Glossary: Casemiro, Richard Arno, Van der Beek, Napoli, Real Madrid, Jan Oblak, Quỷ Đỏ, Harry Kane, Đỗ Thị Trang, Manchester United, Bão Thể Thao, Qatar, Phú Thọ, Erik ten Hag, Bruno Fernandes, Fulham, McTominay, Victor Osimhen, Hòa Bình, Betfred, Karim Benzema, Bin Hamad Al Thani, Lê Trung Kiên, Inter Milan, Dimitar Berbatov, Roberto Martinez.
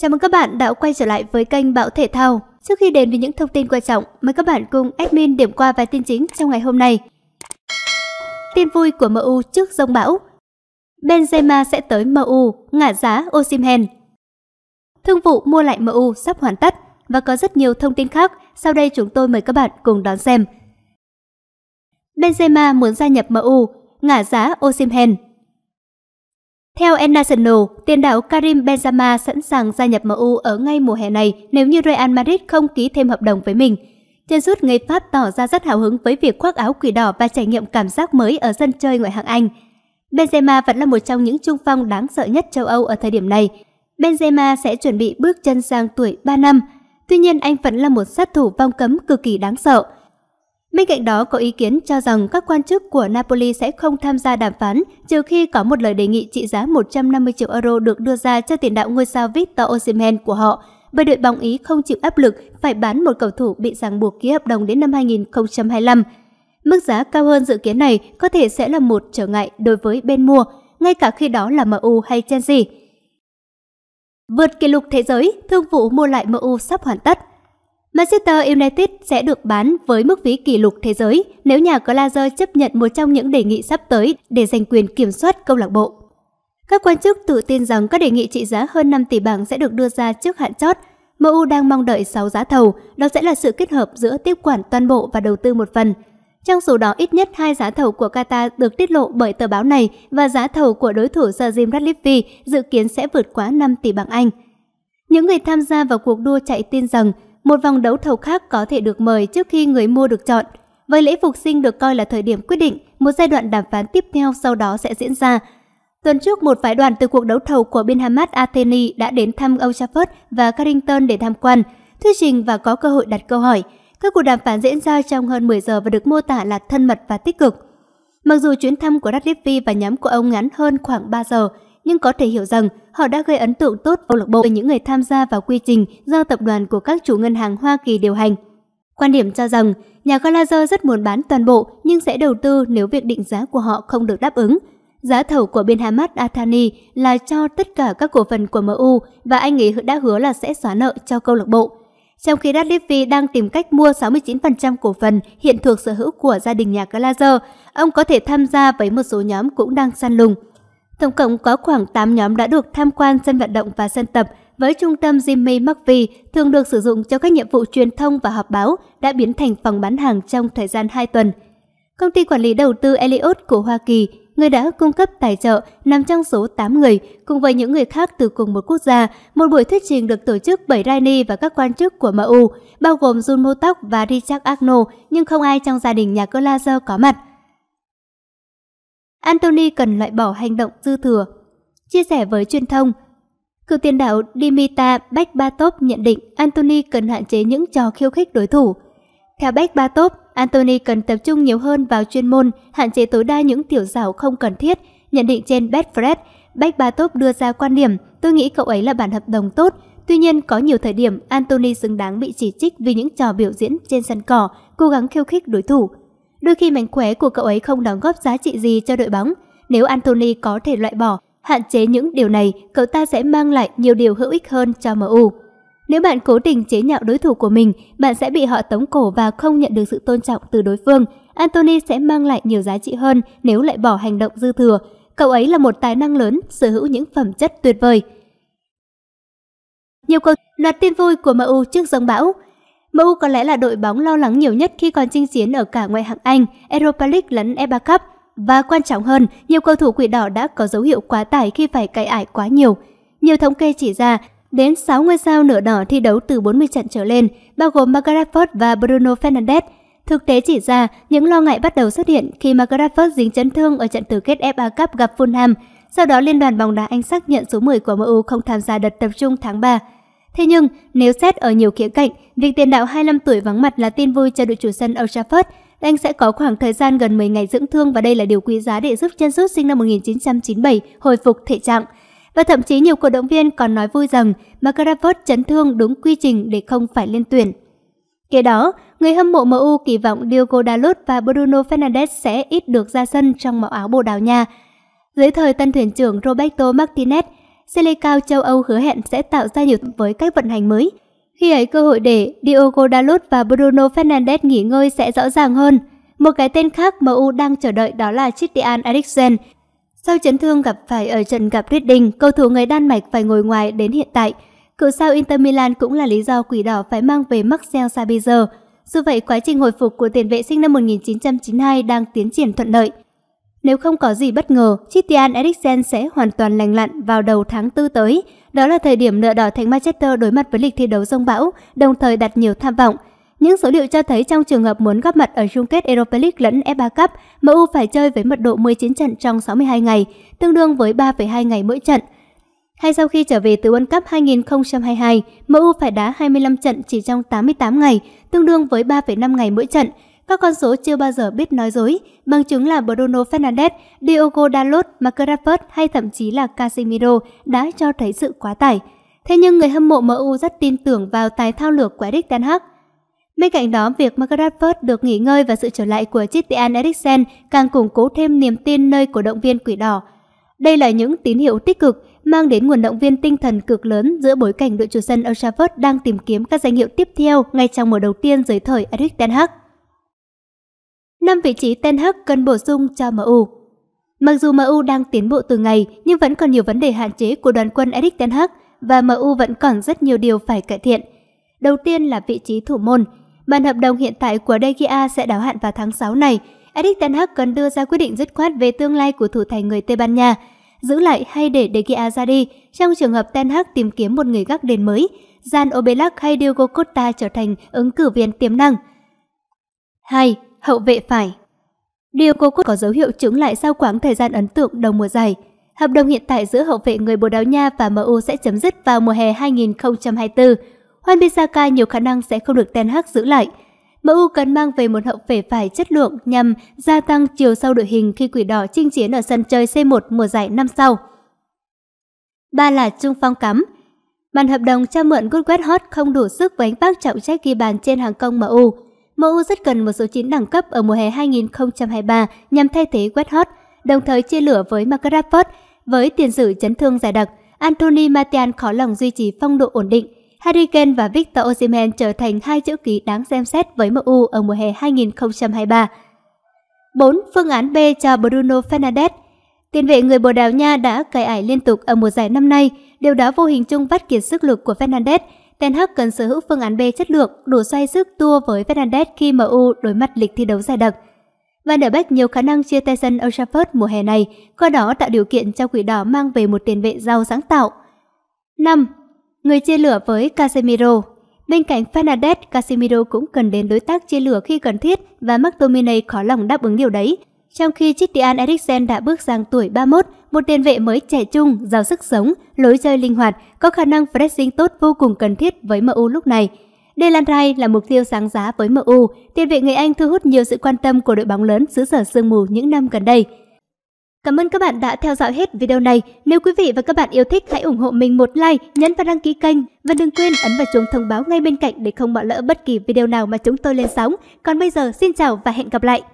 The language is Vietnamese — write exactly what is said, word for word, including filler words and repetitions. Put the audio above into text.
Chào mừng các bạn đã quay trở lại với kênh Bão Thể Thao. Trước khi đến với những thông tin quan trọng, mời các bạn cùng admin điểm qua vài tin chính trong ngày hôm nay. Tin vui của em u trước giông bão. Benzema sẽ tới em u, ngả giá Osimhen. Thương vụ mua lại em u sắp hoàn tất và có rất nhiều thông tin khác. Sau đây chúng tôi mời các bạn cùng đón xem. Benzema muốn gia nhập em u, ngả giá Osimhen. Theo El Nacional, tiền đạo Karim Benzema sẵn sàng gia nhập em u ở ngay mùa hè này nếu như Real Madrid không ký thêm hợp đồng với mình. Chân sút người Pháp tỏ ra rất hào hứng với việc khoác áo quỷ đỏ và trải nghiệm cảm giác mới ở sân chơi ngoại hạng Anh. Benzema vẫn là một trong những trung phong đáng sợ nhất châu Âu ở thời điểm này. Benzema sẽ chuẩn bị bước chân sang tuổi ba năm, tuy nhiên anh vẫn là một sát thủ vòng cấm cực kỳ đáng sợ. Bên cạnh đó, có ý kiến cho rằng các quan chức của Napoli sẽ không tham gia đàm phán trừ khi có một lời đề nghị trị giá một trăm năm mươi triệu euro được đưa ra cho tiền đạo ngôi sao Victor Osimhen của họ, bởi đội bóng Ý không chịu áp lực phải bán một cầu thủ bị ràng buộc ký hợp đồng đến năm hai nghìn không trăm hai mươi lăm. Mức giá cao hơn dự kiến này có thể sẽ là một trở ngại đối với bên mua, ngay cả khi đó là em u hay Chelsea. Vượt kỷ lục thế giới, thương vụ mua lại em u sắp hoàn tất. Manchester United sẽ được bán với mức phí kỷ lục thế giới nếu nhà Glazer chấp nhận một trong những đề nghị sắp tới để giành quyền kiểm soát câu lạc bộ. Các quan chức tự tin rằng các đề nghị trị giá hơn năm tỷ bảng sẽ được đưa ra trước hạn chót. em u đang mong đợi sáu giá thầu, đó sẽ là sự kết hợp giữa tiếp quản toàn bộ và đầu tư một phần. Trong số đó, ít nhất hai giá thầu của Qatar được tiết lộ bởi tờ báo này và giá thầu của đối thủ Sir Jim Ratcliffe dự kiến sẽ vượt quá năm tỷ bảng Anh. Những người tham gia vào cuộc đua chạy tin rằng một vòng đấu thầu khác có thể được mời trước khi người mua được chọn. Với lễ phục sinh được coi là thời điểm quyết định, một giai đoạn đàm phán tiếp theo sau đó sẽ diễn ra. Tuần trước, một phái đoàn từ cuộc đấu thầu của Bin Hamad Al Thani đã đến thăm Old Trafford và Carrington để tham quan, thuyết trình và có cơ hội đặt câu hỏi. Các cuộc đàm phán diễn ra trong hơn mười giờ và được mô tả là thân mật và tích cực. Mặc dù chuyến thăm của Ratcliffe và nhóm của ông ngắn hơn khoảng ba giờ, nhưng có thể hiểu rằng họ đã gây ấn tượng tốt câu lạc bộ với những người tham gia vào quy trình do tập đoàn của các chủ ngân hàng Hoa Kỳ điều hành. Quan điểm cho rằng nhà Glazer rất muốn bán toàn bộ nhưng sẽ đầu tư nếu việc định giá của họ không được đáp ứng. Giá thầu của Bin Hamad Al Thani là cho tất cả các cổ phần của em u và anh ấy đã hứa là sẽ xóa nợ cho câu lạc bộ. Trong khi Ratcliffe đang tìm cách mua sáu mươi chín phần trăm cổ phần hiện thuộc sở hữu của gia đình nhà Glazer, ông có thể tham gia với một số nhóm cũng đang săn lùng. Tổng cộng có khoảng tám nhóm đã được tham quan sân vận động và sân tập, với trung tâm Jimmy Murphy thường được sử dụng cho các nhiệm vụ truyền thông và họp báo đã biến thành phòng bán hàng trong thời gian hai tuần. Công ty quản lý đầu tư Elliot của Hoa Kỳ, người đã cung cấp tài trợ, nằm trong số tám người, cùng với những người khác từ cùng một quốc gia. Một buổi thuyết trình được tổ chức bởi Rainey và các quan chức của em u, bao gồm Jun Motok và Richard Arno, nhưng không ai trong gia đình nhà Glazer có mặt. Antony cần loại bỏ hành động dư thừa. Chia sẻ với truyền thông, cựu tiền đạo Dimitar Berbatov nhận định Antony cần hạn chế những trò khiêu khích đối thủ. Theo Berbatov, Antony cần tập trung nhiều hơn vào chuyên môn, hạn chế tối đa những tiểu xảo không cần thiết. Nhận định trên Betfred, Berbatov đưa ra quan điểm, tôi nghĩ cậu ấy là bản hợp đồng tốt. Tuy nhiên, có nhiều thời điểm Antony xứng đáng bị chỉ trích vì những trò biểu diễn trên sân cỏ, cố gắng khiêu khích đối thủ. Đôi khi mánh khóe của cậu ấy không đóng góp giá trị gì cho đội bóng. Nếu Antony có thể loại bỏ, hạn chế những điều này, cậu ta sẽ mang lại nhiều điều hữu ích hơn cho em u. Nếu bạn cố tình chế nhạo đối thủ của mình, bạn sẽ bị họ tống cổ và không nhận được sự tôn trọng từ đối phương. Antony sẽ mang lại nhiều giá trị hơn nếu loại bỏ hành động dư thừa. Cậu ấy là một tài năng lớn, sở hữu những phẩm chất tuyệt vời. Nhiều câu loạt tin vui của em u trước giông bão. em u có lẽ là đội bóng lo lắng nhiều nhất khi còn chinh chiến ở cả ngoại hạng Anh, Europa League lẫn ép a Cup. Và quan trọng hơn, nhiều cầu thủ quỷ đỏ đã có dấu hiệu quá tải khi phải cày ải quá nhiều. Nhiều thống kê chỉ ra, đến sáu ngôi sao nửa đỏ thi đấu từ bốn mươi trận trở lên, bao gồm Marcus Rashford và Bruno Fernandes. Thực tế chỉ ra, những lo ngại bắt đầu xuất hiện khi Marcus Rashford dính chấn thương ở trận tứ kết ép a Cup gặp Fulham. Sau đó, Liên đoàn bóng đá Anh xác nhận số mười của em u không tham gia đợt tập trung tháng ba. Thế nhưng, nếu xét ở nhiều khía cạnh, việc tiền đạo hai mươi lăm tuổi vắng mặt là tin vui cho đội chủ sân Old Trafford. Anh sẽ có khoảng thời gian gần mười ngày dưỡng thương và đây là điều quý giá để giúp chân sút sinh năm một nghìn chín trăm chín mươi bảy hồi phục thể trạng. Và thậm chí nhiều cổ động viên còn nói vui rằng Marcus Rashford chấn thương đúng quy trình để không phải lên tuyển. Kế đó, người hâm mộ em u kỳ vọng Diogo Dalot và Bruno Fernandes sẽ ít được ra sân trong màu áo Bồ Đào Nha. Dưới thời tân thuyền trưởng Roberto Martinez, Sele cao châu Âu hứa hẹn sẽ tạo ra điều với cách vận hành mới. Khi ấy cơ hội để Diogo Dalot và Bruno Fernandes nghỉ ngơi sẽ rõ ràng hơn. Một cái tên khác em u đang chờ đợi đó là Christian Eriksen. Sau chấn thương gặp phải ở trận gặp Reading, cầu thủ người Đan Mạch phải ngồi ngoài đến hiện tại. Cựu sao Inter Milan cũng là lý do Quỷ Đỏ phải mang về Marcel Sabitzer. Dù vậy, quá trình hồi phục của tiền vệ sinh năm một nghìn chín trăm chín mươi hai đang tiến triển thuận lợi. Nếu không có gì bất ngờ, Christian Eriksen sẽ hoàn toàn lành lặn vào đầu tháng tư tới. Đó là thời điểm nợ đỏ thành Manchester đối mặt với lịch thi đấu rông bão, đồng thời đặt nhiều tham vọng. Những số liệu cho thấy trong trường hợp muốn góp mặt ở chung kết Europa League lẫn ép a Cup, em u phải chơi với mật độ mười chín trận trong sáu mươi hai ngày, tương đương với ba phẩy hai ngày mỗi trận. Hay sau khi trở về từ World Cup hai nghìn không trăm hai mươi hai, em u phải đá hai mươi lăm trận chỉ trong tám mươi tám ngày, tương đương với ba phẩy năm ngày mỗi trận. Các con số chưa bao giờ biết nói dối, bằng chứng là Bruno Fernandes, Diogo Dalot, Marcus Rashford hay thậm chí là Casemiro đã cho thấy sự quá tải. Thế nhưng người hâm mộ em u rất tin tưởng vào tài thao lược của Erik ten Hag. Bên cạnh đó, việc Marcus Rashford được nghỉ ngơi và sự trở lại của Christian Eriksen càng củng cố thêm niềm tin nơi cổ động viên Quỷ Đỏ. Đây là những tín hiệu tích cực, mang đến nguồn động viên tinh thần cực lớn giữa bối cảnh đội chủ sân Old Trafford đang tìm kiếm các danh hiệu tiếp theo ngay trong mùa đầu tiên dưới thời Erik ten Hag. Năm vị trí Ten Hag cần bổ sung cho em u. Mặc dù em u đang tiến bộ từng ngày nhưng vẫn còn nhiều vấn đề hạn chế của đoàn quân Erik ten Hag và em u vẫn còn rất nhiều điều phải cải thiện. Đầu tiên là vị trí thủ môn. Bản hợp đồng hiện tại của De Gea sẽ đáo hạn vào tháng sáu này. Erik ten Hag cần đưa ra quyết định dứt khoát về tương lai của thủ thành người Tây Ban Nha. Giữ lại hay để De Gea ra đi trong trường hợp Ten Hag tìm kiếm một người gác đền mới, Jan Oblak hay Diogo Costa trở thành ứng cử viên tiềm năng. hai. Hậu vệ phải. Diogo Costa có dấu hiệu chứng lại sau quãng thời gian ấn tượng đầu mùa giải. Hợp đồng hiện tại giữa hậu vệ người Bồ Đào Nha và em u sẽ chấm dứt vào mùa hè hai nghìn không trăm hai mươi tư. Juan Bissaka nhiều khả năng sẽ không được Ten Hag giữ lại. em u cần mang về một hậu vệ phải chất lượng nhằm gia tăng chiều sâu đội hình khi Quỷ Đỏ chinh chiến ở sân chơi xê một mùa giải năm sau. ba. Là trung phong cắm. Bản hợp đồng cho mượn Goodwet Hot không đủ sức với ánh bác trọng trách ghi bàn trên hàng công em u. em u rất cần một số chín đẳng cấp ở mùa hè hai nghìn không trăm hai mươi ba nhằm thay thế Westhot, đồng thời chia lửa với Marcus Rashford. Với tiền sử chấn thương dài đặc, Antony Martial khó lòng duy trì phong độ ổn định. Harry Kane và Victor Osimhen trở thành hai chữ ký đáng xem xét với em u ở mùa hè hai nghìn không trăm hai mươi ba. bốn. Phương án B cho Bruno Fernandes. Tiền vệ người Bồ Đào Nha đã cày ải liên tục ở mùa giải năm nay, điều đó vô hình chung vắt kiệt sức lực của Fernandes. Ten Hag cần sở hữu phương án B chất lượng, đủ xoay sức tua với Fernandes khi em u đối mặt lịch thi đấu dày đặc. Van der Beek nhiều khả năng chia tay sân Old Trafford mùa hè này, qua đó tạo điều kiện cho Quỷ Đỏ mang về một tiền vệ giàu sáng tạo. năm. Người chia lửa với Casemiro. Bên cạnh Fernandes, Casemiro cũng cần đến đối tác chia lửa khi cần thiết và McTominay khó lòng đáp ứng điều đấy. Trong khi Christian Eriksen đã bước sang tuổi ba mươi mốt, một tiền vệ mới trẻ trung, giàu sức sống, lối chơi linh hoạt, có khả năng pressing tốt vô cùng cần thiết với em u lúc này. Declan Rice là mục tiêu sáng giá với em u, tiền vệ người Anh thu hút nhiều sự quan tâm của đội bóng lớn xứ sở sương mù những năm gần đây. Cảm ơn các bạn đã theo dõi hết video này. Nếu quý vị và các bạn yêu thích, hãy ủng hộ mình một like, nhấn và đăng ký kênh. Và đừng quên ấn vào chuông thông báo ngay bên cạnh để không bỏ lỡ bất kỳ video nào mà chúng tôi lên sóng. Còn bây giờ, xin chào và hẹn gặp lại!